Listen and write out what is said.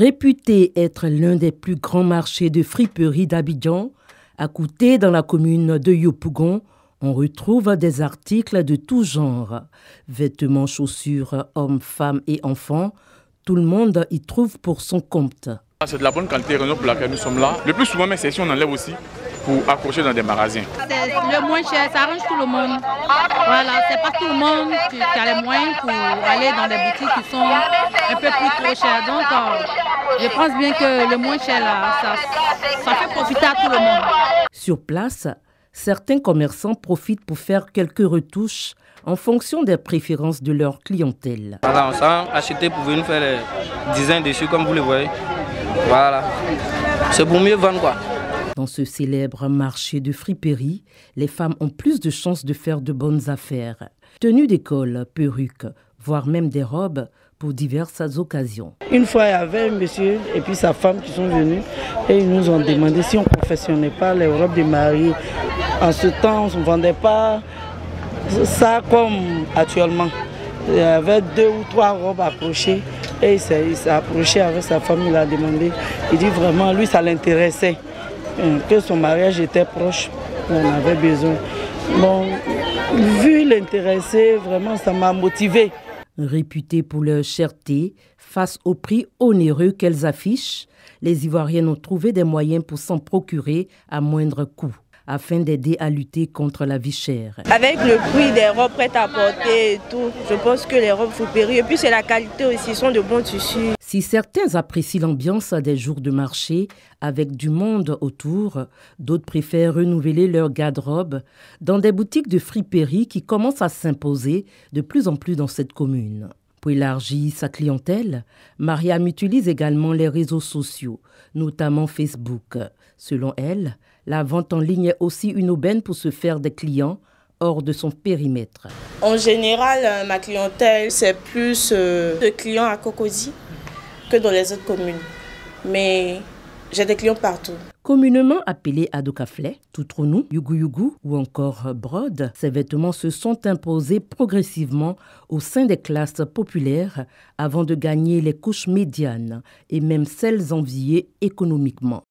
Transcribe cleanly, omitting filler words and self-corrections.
réputé être l'un des plus grands marchés de friperies d'Abidjan, à Kouté, dans la commune de Yopougon, on retrouve des articles de tout genre. Vêtements, chaussures, hommes, femmes et enfants, tout le monde y trouve pour son compte. C'est de la bonne qualité pour laquelle nous sommes là. Le plus souvent, mais c'est si on enlève aussi pour accrocher dans des magasins. C'est le moins cher, ça arrange tout le monde. Voilà, c'est pas tout le monde qui a les moyens pour aller dans des boutiques qui sont un peu plus trop chères. Donc, je pense bien que le moins cher, là, ça fait profiter à tout le monde. Sur place, certains commerçants profitent pour faire quelques retouches en fonction des préférences de leur clientèle. Voilà, on s'en acheté pour venir faire les designs dessus, comme vous le voyez. Voilà, c'est pour mieux vendre quoi. Dans ce célèbre marché de friperie, les femmes ont plus de chances de faire de bonnes affaires. Tenues d'école, perruques, voire même des robes pour diverses occasions. Une fois, il y avait un monsieur et puis sa femme qui sont venus et ils nous ont demandé si on ne confectionnait pas les robes de mariée. En ce temps, on ne vendait pas ça comme actuellement. Il y avait 2 ou 3 robes accrochées. Et il s'est approché avec sa femme, il a demandé. Il dit vraiment, lui, ça l'intéressait. Que son mariage était proche, on avait besoin. Bon, vu l'intéresser, vraiment, ça m'a motivée. Réputées pour leur cherté, face au prix onéreux qu'elles affichent, les Ivoiriennes ont trouvé des moyens pour s'en procurer à moindre coût, afin d'aider à lutter contre la vie chère. Avec le prix des robes prêtes à porter et tout, je pense que les robes friperies, et puis c'est la qualité aussi, sont de bons tissus. Si certains apprécient l'ambiance des jours de marché avec du monde autour, d'autres préfèrent renouveler leur garde-robe dans des boutiques de friperies qui commencent à s'imposer de plus en plus dans cette commune. Pour élargir sa clientèle, Mariam utilise également les réseaux sociaux, notamment Facebook. Selon elle, la vente en ligne est aussi une aubaine pour se faire des clients hors de son périmètre. En général, ma clientèle, c'est plus de clients à Cocody que dans les autres communes. Mais j'ai des clients partout. Communément appelés à Docaflet, Toutronou, Yougou Yougou ou encore Brode, ces vêtements se sont imposés progressivement au sein des classes populaires avant de gagner les couches médianes et même celles enviées économiquement.